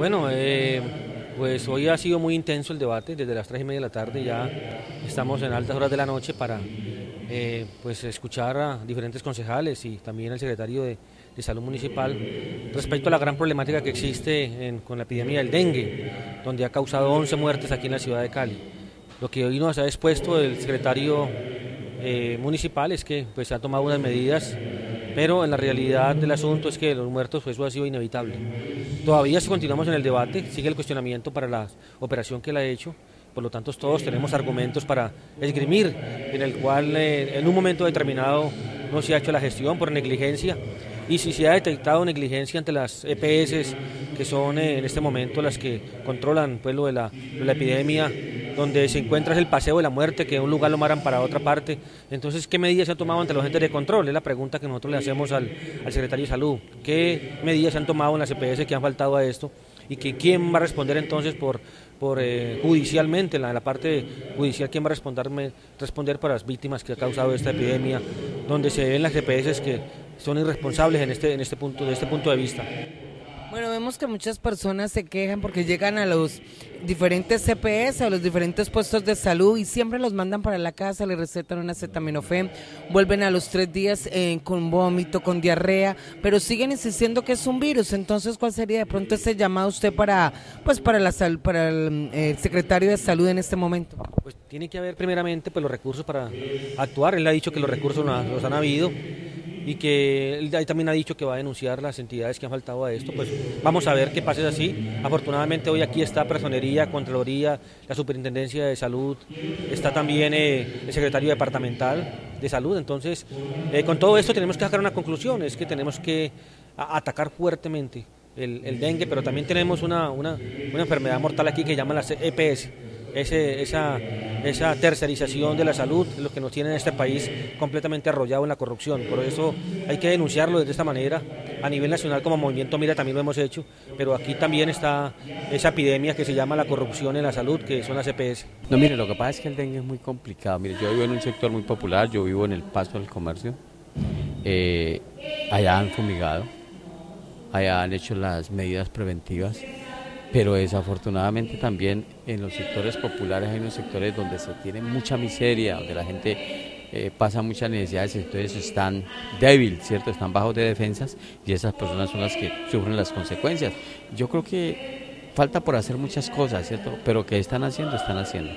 Bueno, pues hoy ha sido muy intenso el debate, desde las 3:30 de la tarde ya estamos en altas horas de la noche para pues escuchar a diferentes concejales y también al secretario de Salud Municipal respecto a la gran problemática que existe con la epidemia del dengue, donde ha causado 11 muertes aquí en la ciudad de Cali. Lo que hoy nos ha expuesto el secretario municipal es que pues, ha tomado unas medidas, pero en la realidad del asunto es que los muertos, pues, eso ha sido inevitable. Todavía si continuamos en el debate, sigue el cuestionamiento para la operación que él ha hecho, por lo tanto todos tenemos argumentos para esgrimir, en el cual en un momento determinado no se ha hecho la gestión por negligencia, y si se ha detectado negligencia ante las EPS, que son en este momento las que controlan pues, lo de la epidemia, donde se encuentra el paseo de la muerte, que de un lugar lo maran para otra parte. Entonces, ¿qué medidas se han tomado ante los entes de control? Es la pregunta que nosotros le hacemos al secretario de Salud. ¿Qué medidas se han tomado en las EPS que han faltado a esto? ¿Y que quién va a responder entonces por judicialmente, la parte judicial, quién va a responder para las víctimas que ha causado esta epidemia, donde se ven las EPS que son irresponsables en este punto de vista? Bueno, vemos que muchas personas se quejan porque llegan a los diferentes CPS, a los diferentes puestos de salud y siempre los mandan para la casa, les recetan una acetaminofén, vuelven a los 3 días con vómito, con diarrea, pero siguen insistiendo que es un virus. Entonces, ¿cuál sería de pronto ese llamado usted para el secretario de Salud en este momento? Pues tiene que haber primeramente pues los recursos para actuar. Él ha dicho que los recursos los han habido, y que él también ha dicho que va a denunciar las entidades que han faltado a esto. Pues vamos a ver qué pasa así. Afortunadamente hoy aquí está Personería, Contraloría, la Superintendencia de Salud, está también el Secretario Departamental de Salud. Entonces, con todo esto tenemos que sacar una conclusión, es que tenemos que atacar fuertemente el dengue, pero también tenemos una enfermedad mortal aquí que llaman las EPS. Esa tercerización de la salud, lo que nos tiene en este país completamente arrollado en la corrupción. Por eso hay que denunciarlo de esta manera. A nivel nacional como Movimiento Mira también lo hemos hecho, pero aquí también está esa epidemia que se llama la corrupción en la salud, que son las EPS. No, mire, lo que pasa es que el dengue es muy complicado. Mire, yo vivo en un sector muy popular, yo vivo en el Paso del Comercio. Allá han fumigado, allá han hecho las medidas preventivas, pero desafortunadamente también en los sectores populares hay unos sectores donde se tiene mucha miseria, donde la gente pasa muchas necesidades, entonces están débiles, ¿cierto? Están bajos de defensas y esas personas son las que sufren las consecuencias. Yo creo que falta por hacer muchas cosas, ¿cierto? Pero ¿qué están haciendo? Están haciendo.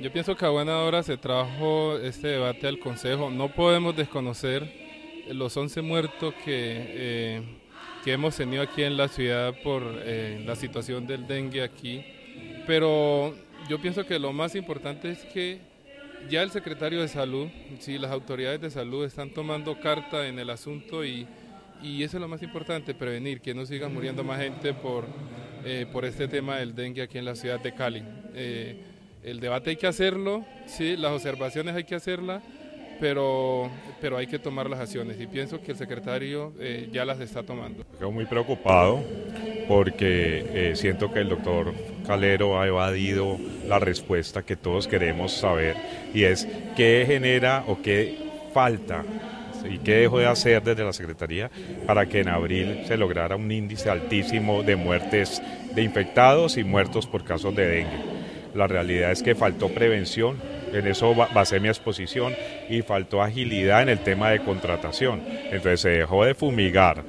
Yo pienso que a buena hora se trajo este debate al Consejo. No podemos desconocer los 11 muertos que hemos tenido aquí en la ciudad por la situación del dengue aquí, pero yo pienso que lo más importante es que ya el secretario de Salud, sí, las autoridades de salud están tomando carta en el asunto y eso es lo más importante, prevenir que no siga muriendo más gente por este tema del dengue aquí en la ciudad de Cali. El debate hay que hacerlo, sí, las observaciones hay que hacerlas, pero hay que tomar las acciones y pienso que el secretario ya las está tomando. Estoy muy preocupado porque siento que el doctor Calero ha evadido la respuesta que todos queremos saber y es qué genera o qué falta y qué dejó de hacer desde la Secretaría para que en abril se lograra un índice altísimo de muertes de infectados y muertos por casos de dengue. La realidad es que faltó prevención, en eso basé mi exposición, y faltó agilidad en el tema de contratación. Entonces se dejó de fumigar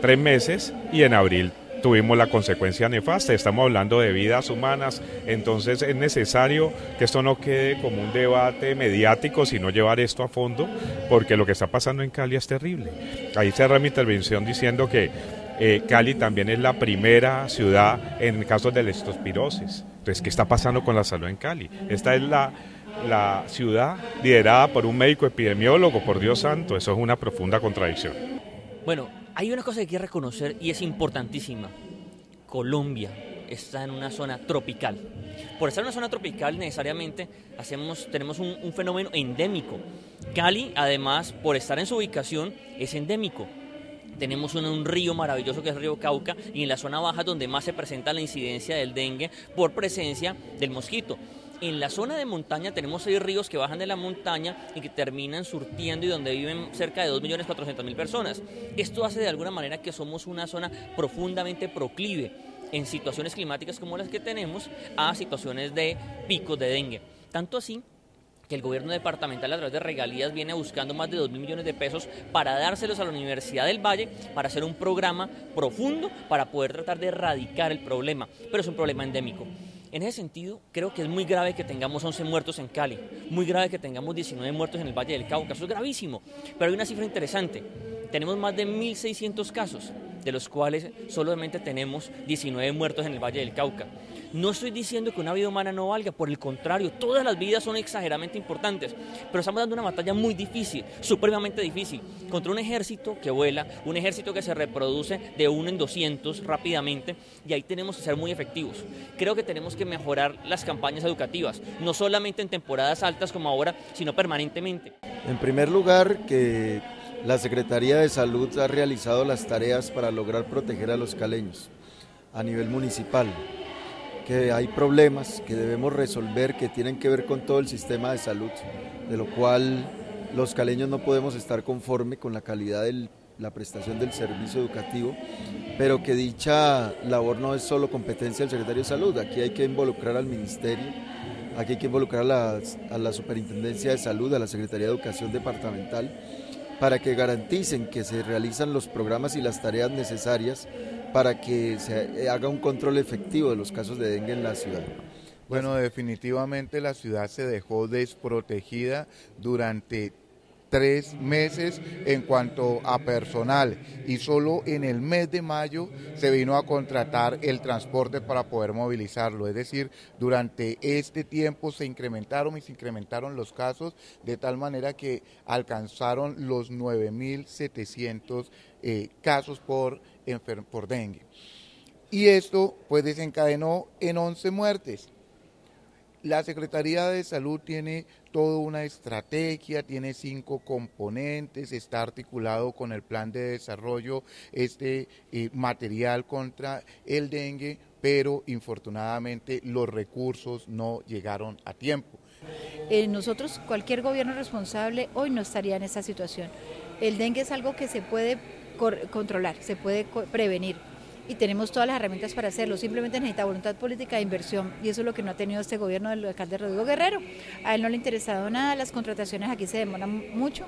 3 meses y en abril tuvimos la consecuencia nefasta. Estamos hablando de vidas humanas, entonces es necesario que esto no quede como un debate mediático, sino llevar esto a fondo, porque lo que está pasando en Cali es terrible. Ahí cerré mi intervención diciendo que Cali también es la primera ciudad en casos de leptospirosis. Entonces, ¿qué está pasando con la salud en Cali? Esta es la ciudad liderada por un médico epidemiólogo, por Dios santo, eso es una profunda contradicción. Bueno, hay una cosa que hay que reconocer y es importantísima. Colombia está en una zona tropical. Por estar en una zona tropical necesariamente tenemos un fenómeno endémico. Cali, además, por estar en su ubicación, es endémico. Tenemos un río maravilloso que es el río Cauca y en la zona baja donde más se presenta la incidencia del dengue por presencia del mosquito. En la zona de montaña tenemos 6 ríos que bajan de la montaña y que terminan surtiendo y donde viven cerca de 2.400.000 personas. Esto hace de alguna manera que somos una zona profundamente proclive en situaciones climáticas como las que tenemos a situaciones de picos de dengue. Tanto así que el gobierno departamental a través de regalías viene buscando más de 2.000 millones de pesos para dárselos a la Universidad del Valle para hacer un programa profundo para poder tratar de erradicar el problema, pero es un problema endémico. En ese sentido, creo que es muy grave que tengamos 11 muertos en Cali, muy grave que tengamos 19 muertos en el Valle del Cauca, eso es gravísimo, pero hay una cifra interesante, tenemos más de 1.600 casos, de los cuales solamente tenemos 19 muertos en el Valle del Cauca. No estoy diciendo que una vida humana no valga, por el contrario, todas las vidas son exageradamente importantes, pero estamos dando una batalla muy difícil, supremamente difícil, contra un ejército que vuela, un ejército que se reproduce de 1 en 200 rápidamente, y ahí tenemos que ser muy efectivos. Creo que tenemos que mejorar las campañas educativas, no solamente en temporadas altas como ahora, sino permanentemente. En primer lugar, que la Secretaría de Salud ha realizado las tareas para lograr proteger a los caleños a nivel municipal, que hay problemas que debemos resolver que tienen que ver con todo el sistema de salud, de lo cual los caleños no podemos estar conforme con la calidad de la prestación del servicio educativo, pero que dicha labor no es solo competencia del Secretario de Salud, aquí hay que involucrar al Ministerio, aquí hay que involucrar a la Superintendencia de Salud, a la Secretaría de Educación Departamental, para que garanticen que se realizan los programas y las tareas necesarias para que se haga un control efectivo de los casos de dengue en la ciudad. Bueno, definitivamente la ciudad se dejó desprotegida durante 3 meses en cuanto a personal, y solo en el mes de mayo se vino a contratar el transporte para poder movilizarlo, es decir, durante este tiempo se incrementaron los casos de tal manera que alcanzaron los 9.700 casos por dengue, y esto pues desencadenó en 11 muertes. La Secretaría de Salud tiene toda una estrategia, tiene 5 componentes, está articulado con el plan de desarrollo material contra el dengue, pero infortunadamente los recursos no llegaron a tiempo. Nosotros, cualquier gobierno responsable, hoy no estaría en esta situación. El dengue es algo que se puede controlar, se puede prevenir, y tenemos todas las herramientas para hacerlo, simplemente necesita voluntad política e inversión, y eso es lo que no ha tenido este gobierno del alcalde Rodrigo Guerrero. A él no le ha interesado nada, las contrataciones aquí se demoran mucho,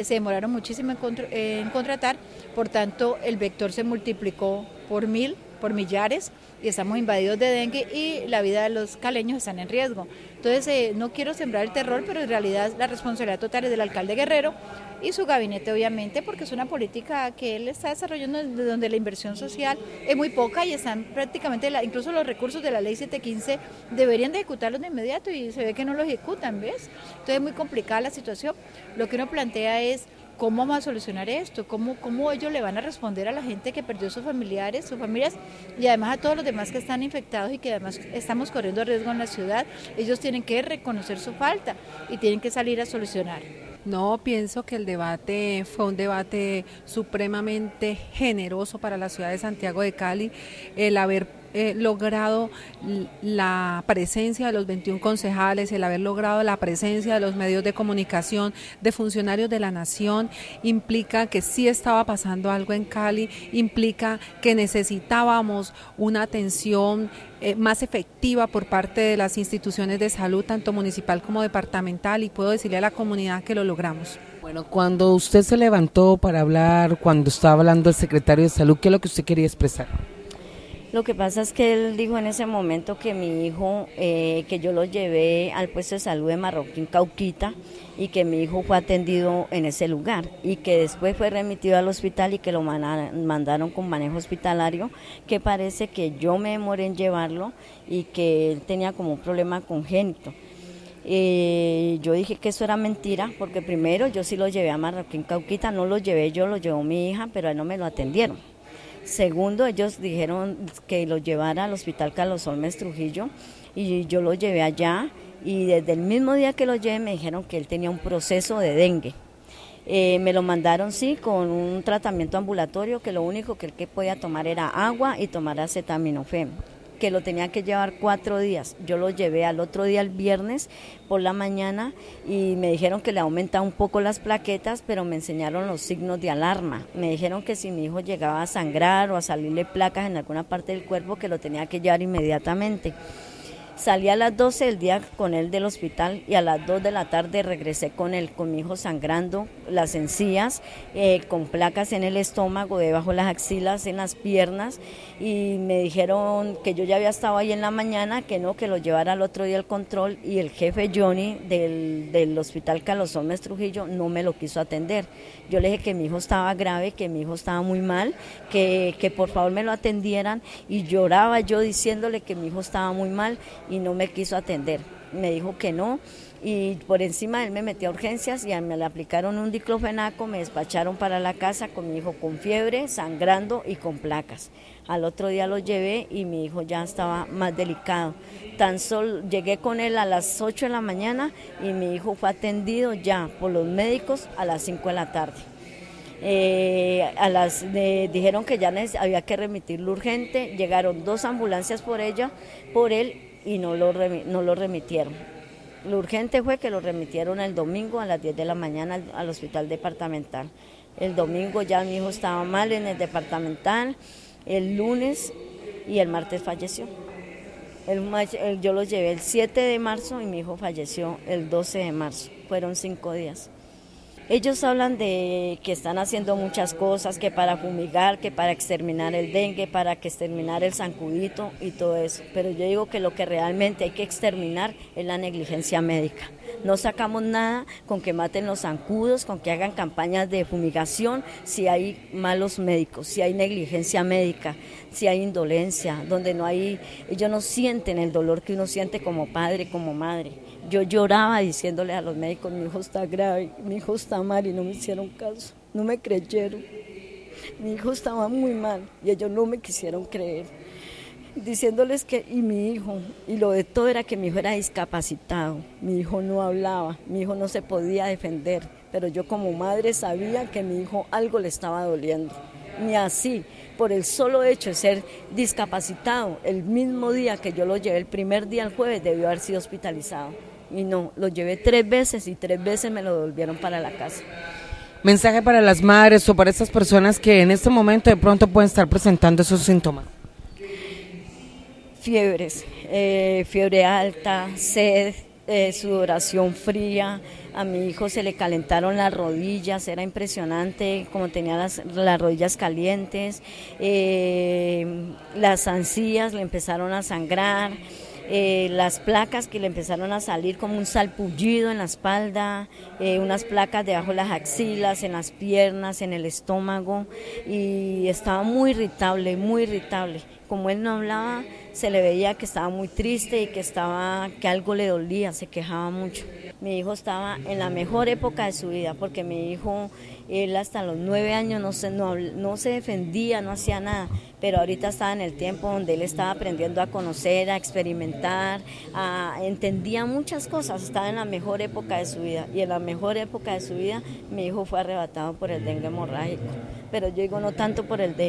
se demoraron muchísimo en contratar, por tanto el vector se multiplicó por 1.000, por millares, y estamos invadidos de dengue y la vida de los caleños están en riesgo. Entonces no quiero sembrar el terror, pero en realidad la responsabilidad total es del alcalde Guerrero y su gabinete, obviamente, porque es una política que él está desarrollando donde la inversión social es muy poca y están prácticamente, incluso los recursos de la ley 715 deberían de ejecutarlos de inmediato y se ve que no los ejecutan, ¿ves? Entonces es muy complicada la situación. Lo que uno plantea es cómo vamos a solucionar esto, cómo ellos le van a responder a la gente que perdió sus familiares, sus familias, y además a todos los demás que están infectados y que además estamos corriendo riesgo en la ciudad. Ellos tienen que reconocer su falta y tienen que salir a solucionar. No, pienso que el debate fue un debate supremamente generoso para la ciudad de Santiago de Cali, el haber logrado la presencia de los 21 concejales, el haber logrado la presencia de los medios de comunicación, de funcionarios de la nación, implica que sí estaba pasando algo en Cali, implica que necesitábamos una atención más efectiva por parte de las instituciones de salud, tanto municipal como departamental, y puedo decirle a la comunidad que lo logramos. Bueno, cuando usted se levantó para hablar, cuando estaba hablando el secretario de Salud, ¿qué es lo que usted quería expresar? Lo que pasa es que él dijo en ese momento que mi hijo, que yo lo llevé al puesto de salud de Marroquín, Cauquita, y que mi hijo fue atendido en ese lugar y que después fue remitido al hospital y que lo mandaron con manejo hospitalario, que parece que yo me demoré en llevarlo y que él tenía como un problema congénito. Yo dije que eso era mentira, porque primero yo sí lo llevé a Marroquín, Cauquita, no lo llevé yo, lo llevó mi hija, pero a él no me lo atendieron. Segundo, ellos dijeron que lo llevara al hospital Carlos Holmes Trujillo y yo lo llevé allá, y desde el mismo día que lo llevé me dijeron que él tenía un proceso de dengue. Me lo mandaron, sí, con un tratamiento ambulatorio que lo único que él podía tomar era agua y tomar acetaminofén, que lo tenía que llevar 4 días. Yo lo llevé al otro día, el viernes por la mañana, y me dijeron que le aumentaba un poco las plaquetas, pero me enseñaron los signos de alarma. Me dijeron que si mi hijo llegaba a sangrar o a salirle placas en alguna parte del cuerpo, que lo tenía que llevar inmediatamente. Salí a las 12 del día con él del hospital y a las 2 de la tarde regresé con él, con mi hijo sangrando las encías, con placas en el estómago, debajo de las axilas, en las piernas, y me dijeron que yo ya había estado ahí en la mañana, que no, que lo llevara al otro día al control, y el jefe Johnny del hospital Carlos Holmes Trujillo no me lo quiso atender. Yo le dije que mi hijo estaba grave, que mi hijo estaba muy mal, que por favor me lo atendieran, y lloraba yo diciéndole que mi hijo estaba muy mal, y no me quiso atender. Me dijo que no, y por encima él me metió a urgencias y me le aplicaron un diclofenaco, me despacharon para la casa con mi hijo con fiebre, sangrando y con placas. Al otro día lo llevé y mi hijo ya estaba más delicado. Tan solo llegué con él a las 8 de la mañana y mi hijo fue atendido ya por los médicos a las 5 de la tarde. Dijeron que ya había que remitirlo urgente, llegaron 2 ambulancias por él, y no lo remitieron. Lo urgente fue que lo remitieron el domingo a las 10 de la mañana al hospital departamental. El domingo ya mi hijo estaba mal en el departamental, el lunes, y el martes falleció. Yo lo llevé el 7 de marzo y mi hijo falleció el 12 de marzo, fueron 5 días. Ellos hablan de que están haciendo muchas cosas, que para fumigar, que para exterminar el dengue, para que exterminar el zancudito y todo eso, pero yo digo que lo que realmente hay que exterminar es la negligencia médica. No sacamos nada con que maten los zancudos, con que hagan campañas de fumigación, si hay malos médicos, si hay negligencia médica, si hay indolencia, donde no hay, ellos no sienten el dolor que uno siente como padre, como madre. Yo lloraba diciéndole a los médicos, mi hijo está grave, mi hijo está mal, y no me hicieron caso, no me creyeron. Mi hijo estaba muy mal y ellos no me quisieron creer. Diciéndoles que, y mi hijo, y lo de todo era que mi hijo era discapacitado, mi hijo no hablaba, mi hijo no se podía defender, pero yo como madre sabía que mi hijo algo le estaba doliendo. Ni así, por el solo hecho de ser discapacitado, el mismo día que yo lo llevé, el primer día, el jueves, debió haber sido hospitalizado. Y no, lo llevé 3 veces y 3 veces me lo devolvieron para la casa. ¿Mensaje para las madres o para esas personas que en este momento de pronto pueden estar presentando esos síntomas? Fiebres, fiebre alta, sed, sudoración fría. A mi hijo se le calentaron las rodillas, era impresionante como tenía las rodillas calientes, las encías le empezaron a sangrar, las placas que le empezaron a salir como un salpullido en la espalda, unas placas debajo de las axilas, en las piernas, en el estómago, y estaba muy irritable. Como él no hablaba, se le veía que estaba muy triste y que algo le dolía, se quejaba mucho. Mi hijo estaba en la mejor época de su vida, porque mi hijo, él hasta los 9 años no se defendía, no hacía nada, pero ahorita estaba en el tiempo donde él estaba aprendiendo a conocer, a experimentar, entendía muchas cosas, estaba en la mejor época de su vida, y en la mejor época de su vida mi hijo fue arrebatado por el dengue hemorrágico, pero yo digo no tanto por el dengue.